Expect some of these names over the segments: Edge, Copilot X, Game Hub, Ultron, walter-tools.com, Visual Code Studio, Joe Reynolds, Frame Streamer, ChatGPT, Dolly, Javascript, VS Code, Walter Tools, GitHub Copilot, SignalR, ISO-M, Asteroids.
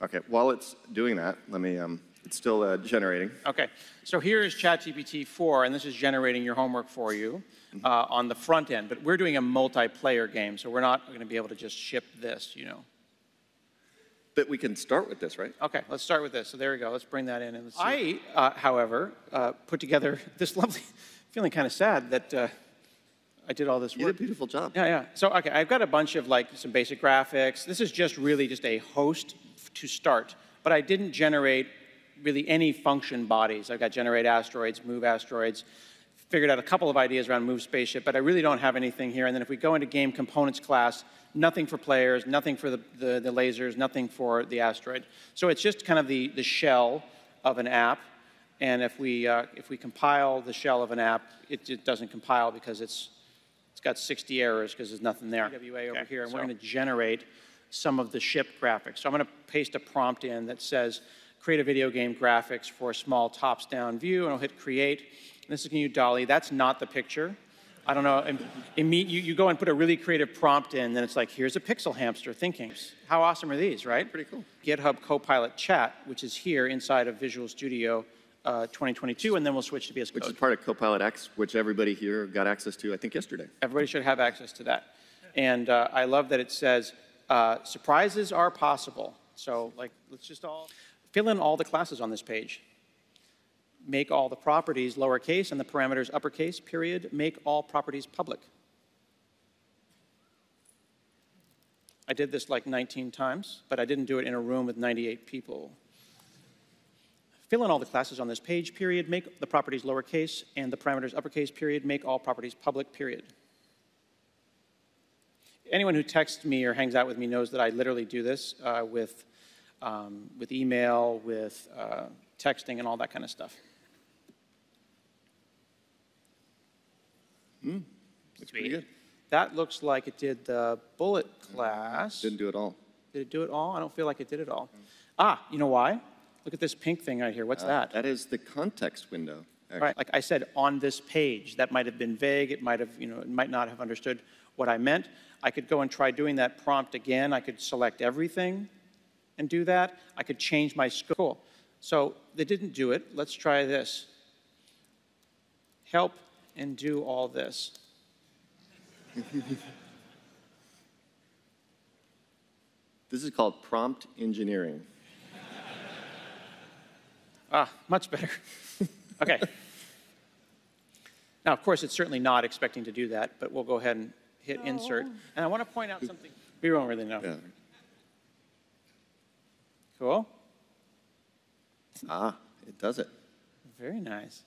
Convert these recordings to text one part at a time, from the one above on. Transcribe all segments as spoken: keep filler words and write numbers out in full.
OK, while it's doing that, let me, um, it's still uh, generating. OK, so here is ChatGPT four, and this is generating your homework for you uh, on the front end. But we're doing a multiplayer game, so we're not going to be able to just ship this, you know. But we can start with this, right? OK, let's start with this. So there we go. Let's bring that in. And let's see. I, uh, however, uh, put together this lovely, feeling kind of sad that uh, I did all this work. You did a beautiful job. Yeah, yeah. So OK, I've got a bunch of like some basic graphics. This is just really just a host to start. But I didn't generate really any function bodies. I've got generate asteroids, move asteroids. Figured out a couple of ideas around move spaceship, but I really don't have anything here. And then if we go into game components class, nothing for players, nothing for the, the, the lasers, nothing for the asteroid. So it's just kind of the, the shell of an app. And if we, uh, if we compile the shell of an app, it, it doesn't compile because it's, it's got sixty errors because there's nothing there. W A over here, and we're going to generate some of the ship graphics. So I'm going to paste a prompt in that says, create a video game graphics for a small tops-down view, and I'll hit create. This is going to do Dolly. That's not the picture. I don't know. It mean, you, you go and put a really creative prompt in, then it's like, here's a pixel hamster thinking. How awesome are these, right? Pretty cool. GitHub Copilot Chat, which is here inside of Visual Studio uh, twenty twenty-two, and then we'll switch to V S Code. Which is part of Copilot X, which everybody here got access to, I think, yesterday. Everybody should have access to that. And uh, I love that it says, uh, surprises are possible. So like, let's just all fill in all the classes on this page. Make all the properties lowercase and the parameters uppercase, period. Make all properties public. I did this like nineteen times, but I didn't do it in a room with ninety-eight people. Fill in all the classes on this page, period. Make the properties lowercase and the parameters uppercase, period. Make all properties public, period. Anyone who texts me or hangs out with me knows that I literally do this uh, with, um, with email, with uh, texting and all that kind of stuff. Mm, looks pretty good. That looks like it did the bullet class. Didn't do it all. Did it do it all? I don't feel like it did it all. Mm. Ah, you know why? Look at this pink thing right here. What's uh, that? That is the context window. All right. Like I said, on this page, that might have been vague. It might have, you know, it might not have understood what I meant. I could go and try doing that prompt again. I could select everything and do that. I could change my scope. So they didn't do it. Let's try this. Help and do all this. This is called prompt engineering. Ah, much better. OK. Now, of course, it's certainly not expecting to do that, but we'll go ahead and hit no. insert. And I want to point out something we don't really know. Yeah. Cool. Ah, it does it. Very nice.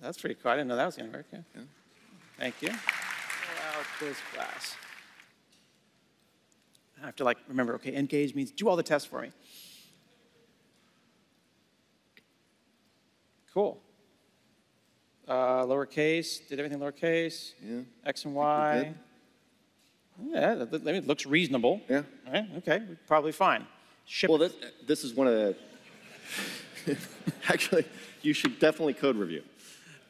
That's pretty cool. I didn't know that was going to work. Yeah. Yeah. Thank you. Fill out this class. I have to like remember. Okay, engage means do all the tests for me. Cool. Uh, lowercase. Did everything lowercase? Yeah. X and Y. Yeah. That, that, it looks reasonable. Yeah. All right. Okay. Probably fine. Ship. Well, this, this is one of the. Actually, you should definitely code review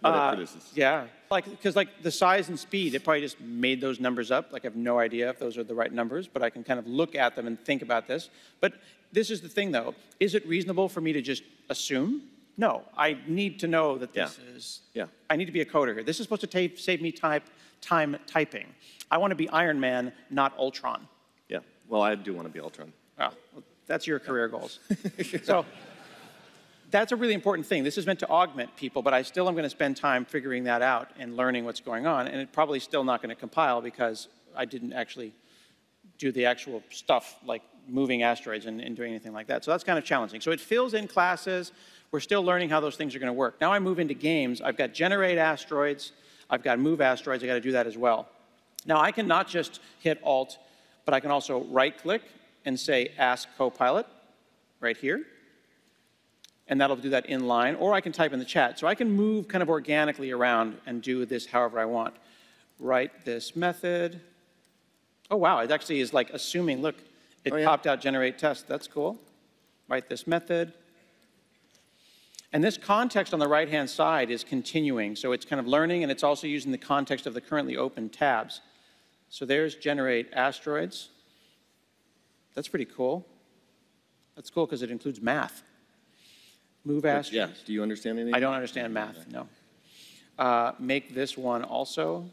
what uh, it produces. Yeah, like because like the size and speed, it probably just made those numbers up. Like I have no idea if those are the right numbers, but I can kind of look at them and think about this. But this is the thing, though: is it reasonable for me to just assume? No, I need to know that this yeah. is. Yeah. I need to be a coder here. This is supposed to save me type time typing. I want to be Iron Man, not Ultron. Yeah. Well, I do want to be Ultron. Oh, well, that's your career yeah. goals. So. That's a really important thing. This is meant to augment people, but I still am going to spend time figuring that out and learning what's going on, and it's probably still not going to compile because I didn't actually do the actual stuff like moving asteroids and, and doing anything like that. So that's kind of challenging. So it fills in classes. We're still learning how those things are going to work. Now I move into games. I've got generate asteroids. I've got move asteroids. I've got to do that as well. Now I can not just hit Alt, but I can also right-click and say Ask Copilot right here. And that'll do that in line, or I can type in the chat. So I can move kind of organically around and do this however I want. Write this method. Oh, wow, it actually is like assuming, look, it oh, yeah. popped out generate test. That's cool. Write this method. And this context on the right-hand side is continuing. So it's kind of learning, and it's also using the context of the currently open tabs. So there's generate asteroids. That's pretty cool. That's cool because it includes math. Move asterisk. Yeah. Do you understand anything? I don't understand math, okay. No. Uh, make this one also.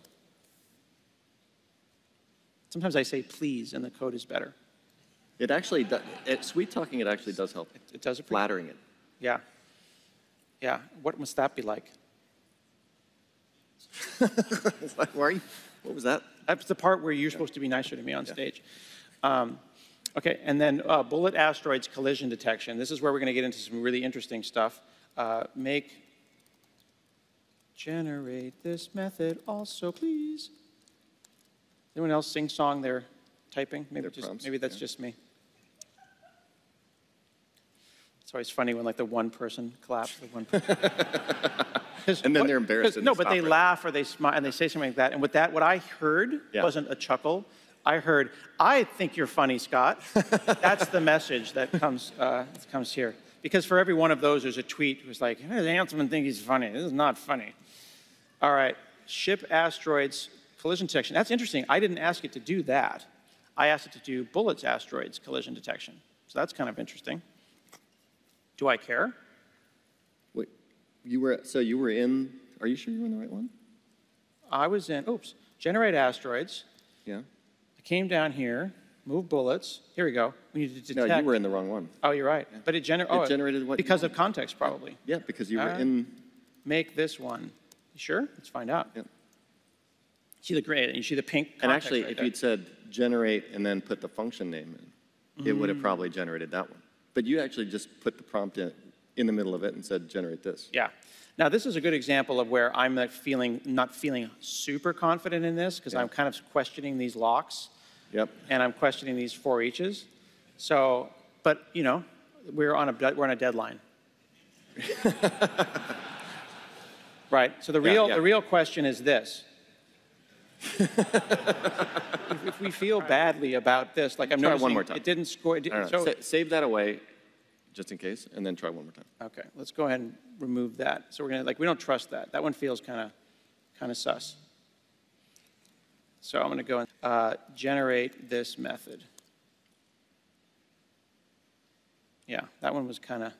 Sometimes I say please and the code is better. It actually, do, it, sweet talking, it actually does help. It, it does. Flattering it. Yeah. Yeah. What must that be like? Like, why are you? What was that? That's the part where you're yeah. supposed to be nicer to me on yeah. stage. Um, okay, and then uh, bullet asteroids collision detection. This is where we're going to get into some really interesting stuff. Uh, make generate this method also, please. Anyone else sing song they're typing? Maybe, just, prompts, maybe that's yeah. just me. It's always funny when like the one person claps. The one person. And then what, they're embarrassed. No, but they it. laugh or they smile and they say something like that. And with that, what I heard yeah. wasn't a chuckle. I heard, I think you're funny, Scott. That's the message that comes, uh, that comes here. Because for every one of those, there's a tweet who's like, hey, the Anselman thinks he's funny. This is not funny. All right, ship asteroids collision detection. That's interesting. I didn't ask it to do that. I asked it to do bullets asteroids collision detection. So that's kind of interesting. Do I care? Wait, you were, so you were in, are you sure you were in the right one? I was in, oops, generate asteroids. Yeah. I came down here, move bullets. Here we go. We need to detect. No, you were in the wrong one. Oh, you're right. Yeah. But it, gener it oh, generated what? Because of context, probably. Yeah, yeah because you were uh, in. Make this one. You sure? Let's find out. Yeah. See the gray, and you see the pink. And actually, right if there. you'd said generate and then put the function name in, mm. it would have probably generated that one. But you actually just put the prompt in, in the middle of it and said generate this. Yeah. Now, this is a good example of where I'm not feeling, not feeling super confident in this because yeah. I'm kind of questioning these locks, yep. and I'm questioning these for eaches. So, but you know, we're on a we're on a deadline, right? So the real yeah, yeah. the real question is this: if, if we feel badly about this, like I'm noticing, one more time. It didn't score. It didn't, so, save that away. Just in case, and then try one more time. Okay, let's go ahead and remove that. So we're gonna like we don't trust that. That one feels kind of, kind of sus. So I'm gonna go and uh, generate this method. Yeah, that one was kind of,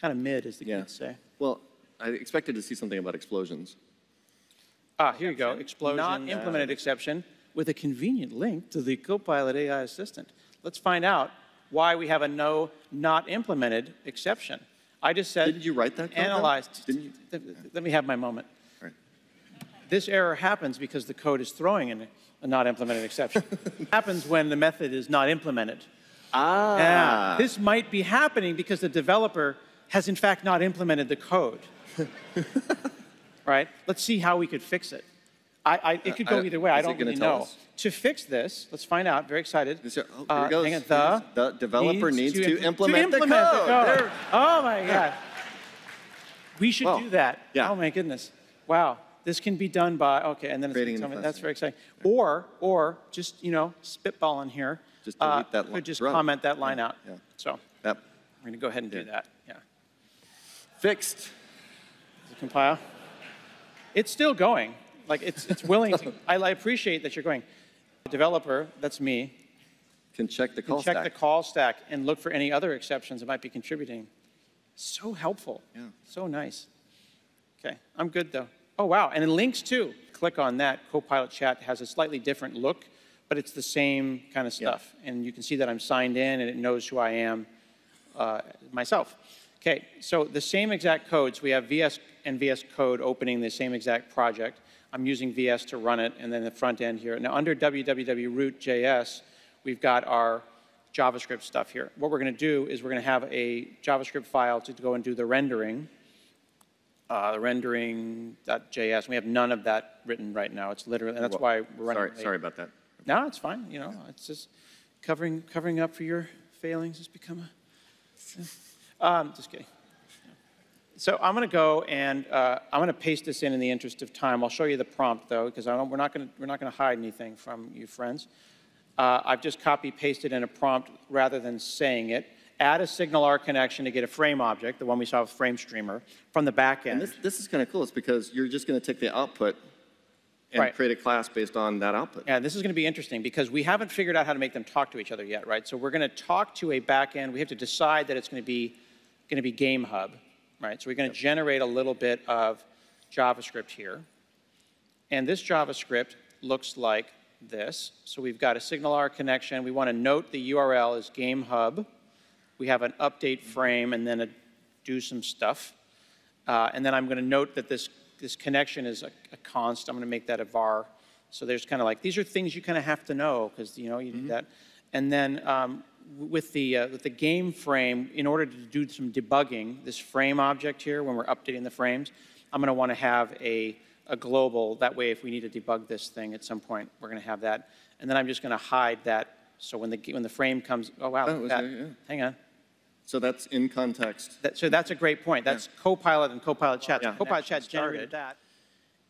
kind of mid, as the yeah. kids say. Well, I expected to see something about explosions. Ah, here you go. Explosion. Not implemented uh, exception with a convenient link to the Copilot A I assistant. Let's find out why we have a no not implemented exception. I just said, didn't you write that? Analyzed. Didn't you? Th th th let me have my moment. All right. This error happens because the code is throwing in a not implemented exception. It happens when the method is not implemented. Ah. Yeah. This might be happening because the developer has in fact not implemented the code. Right? Let's see how we could fix it. I, I, it could go I, either way. I don't really know. Us? To fix this, let's find out. Very excited. This, oh, uh, goes. Hang on, the, the developer needs, needs to, to, implement to implement the code. The code. Oh my God. We should well, do that. Yeah. Oh my goodness. Wow. This can be done by okay, and then it's something that's very exciting. Right. Or or just you know spitballing here. Just delete uh, that line. Just run. comment that line yeah. out. Yeah. So yep. we're going to go ahead and yeah. do that. Yeah. Fixed. Does it compile? It's still going. Like it's, it's willing to, I, I appreciate that you're going. The developer, that's me. Can check the call can check stack. Check the call stack and look for any other exceptions that might be contributing. So helpful. Yeah. So nice. Okay, I'm good though. Oh wow, and it links too. Click on that, Copilot chat has a slightly different look, but it's the same kind of stuff. Yeah. And you can see that I'm signed in and it knows who I am uh, myself. Okay, so the same exact codes. We have V S and V S Code opening the same exact project. I'm using V S to run it, and then the front end here. Now, under w w w root J S, we've got our JavaScript stuff here. What we're going to do is we're going to have a JavaScript file to go and do the rendering, uh, rendering dot J S. We have none of that written right now. It's literally, and that's well, why we're running sorry, late. Sorry about that. No, it's fine. You know, it's just covering covering up for your failings has become a. Um, just kidding. So I'm going to go and uh, I'm going to paste this in in the interest of time. I'll show you the prompt though, because we're not going we're not going to hide anything from you friends. Uh, I've just copy pasted in a prompt rather than saying it. Add a SignalR connection to get a frame object, the one we saw with Frame Streamer, from the back end. And this, this is kind of cool. It's because you're just going to take the output and right. create a class based on that output. Yeah, this is going to be interesting because we haven't figured out how to make them talk to each other yet, right? So we're going to talk to a backend. We have to decide that it's going to be going to be Game Hub, right? So we're going to yep. generate a little bit of JavaScript here, and this JavaScript looks like this. So we've got a SignalR connection. We want to note the U R L is Game Hub. We have an update frame and then a do some stuff, uh, and then I'm going to note that this. This connection is a, a const. I'm going to make that a var. So there's kind of like, these are things you kind of have to know because, you know, you mm-hmm. do that. And then um, with, the, uh, with the game frame, in order to do some debugging, this frame object here, when we're updating the frames, I'm going to want to have a, a global. That way, if we need to debug this thing at some point, we're going to have that. And then I'm just going to hide that. So when the, when the frame comes, oh, wow, that, that, yeah. hang on. So that's in context. That, so that's a great point. That's yeah. Copilot and Copilot Chat. Yeah. Copilot Chat generated that.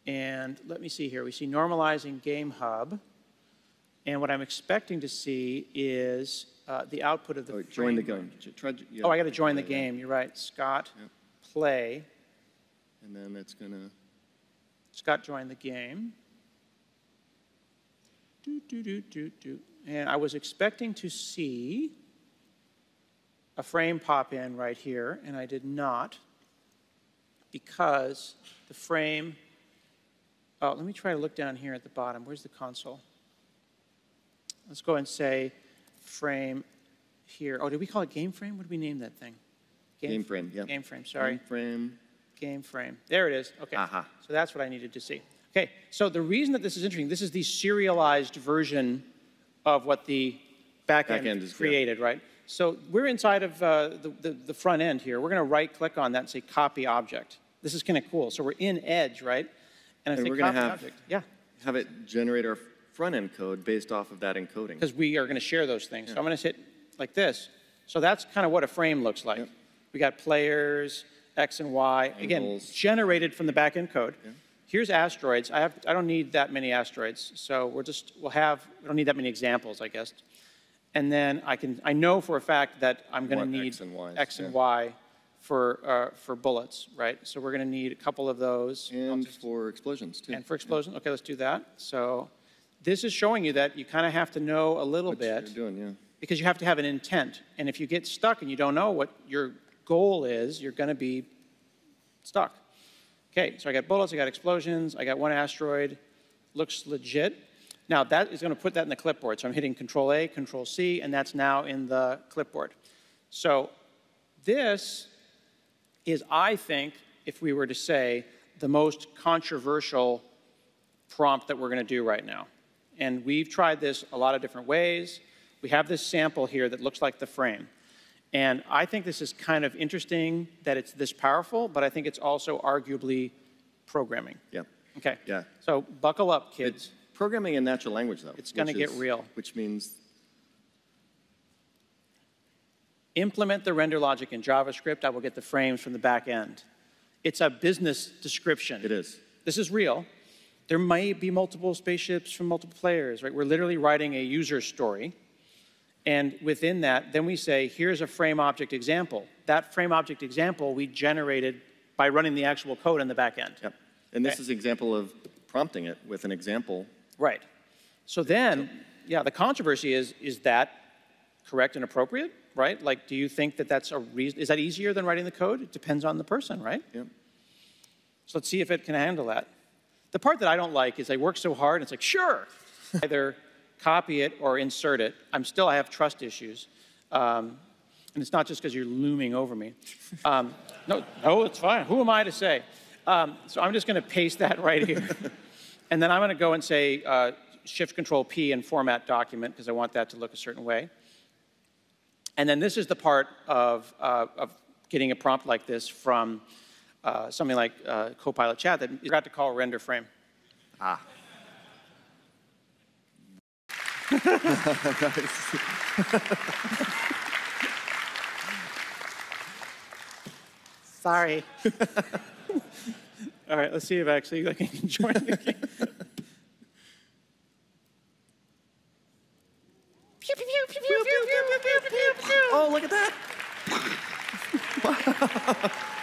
And let me see here. We see normalizing Game Hub. And what I'm expecting to see is uh, the output of the oh, join the game. Yeah. Oh, I got to join the game. You're right. Scott, yeah. play. And then it's going to. Scott joined the game. Do, do, do, do, do. And I was expecting to see a frame pop in right here, and I did not because the frame, oh, let me try to look down here at the bottom. Where's the console? Let's go and say frame here. Oh, did we call it game frame? What did we name that thing? Game, game frame, yeah. Game frame, sorry. Game frame. Game frame. There it is. Okay. Uh-huh. So that's what I needed to see. Okay, so the reason that this is interesting, this is the serialized version of what the back, back end is created, yeah. right? So we're inside of uh, the, the, the front end here. We're going to right-click on that and say copy object. This is kind of cool. So we're in Edge, right? And, I and say we're going to have, yeah. have it generate our front-end code based off of that encoding. Because we are going to share those things. Yeah. So I'm going to hit like this. So that's kind of what a frame looks like. Yep. We got players, X and Y. Angles. Again, generated from the back-end code. Yeah. Here's asteroids. I, have, I don't need that many asteroids. So we're just, we'll have, we don't need that many examples, I guess. And then I can I know for a fact that I'm going to need X and, Y's, X and yeah. Y for uh, for bullets, right? So we're going to need a couple of those. And just, for explosions too. And for explosions, yeah. okay, let's do that. So this is showing you that you kind of have to know a little what bit you're doing, yeah. because you have to have an intent. And if you get stuck and you don't know what your goal is, you're going to be stuck. Okay, so I got bullets, I got explosions, I got one asteroid. Looks legit. Now, that is going to put that in the clipboard. So I'm hitting Control A, Control C, and that's now in the clipboard. So this is, I think, if we were to say, the most controversial prompt that we're going to do right now. And we've tried this a lot of different ways. We have this sample here that looks like the frame. And I think this is kind of interesting that it's this powerful, but I think it's also arguably programming. Yeah. Okay. Yeah. So buckle up, kids. It's programming in natural language, though. It's going to get real. Which means implement the render logic in JavaScript. I will get the frames from the back end. It's a business description. It is. This is real. There may be multiple spaceships from multiple players, right? We're literally writing a user story. And within that, then we say, here's a frame object example. That frame object example we generated by running the actual code in the back end. Yep. And this okay. is an example of prompting it with an example. Right. So then, yeah, the controversy is, is that correct and appropriate, right? Like, do you think that that's a reason? Is that easier than writing the code? It depends on the person, right? Yeah. So let's see if it can handle that. The part that I don't like is they work so hard, and it's like, sure. Either copy it or insert it. I'm still, I have trust issues. Um, and it's not just because you're looming over me. Um, no, no, it's fine. Who am I to say? Um, so I'm just going to paste that right here. And then I'm going to go and say uh, Shift Control P and format document because I want that to look a certain way. And then this is the part of, uh, of getting a prompt like this from uh, something like uh, Copilot Chat that you got to call render frame. Ah. Sorry. All right, let's see if actually I can join the game. Oh, look at that.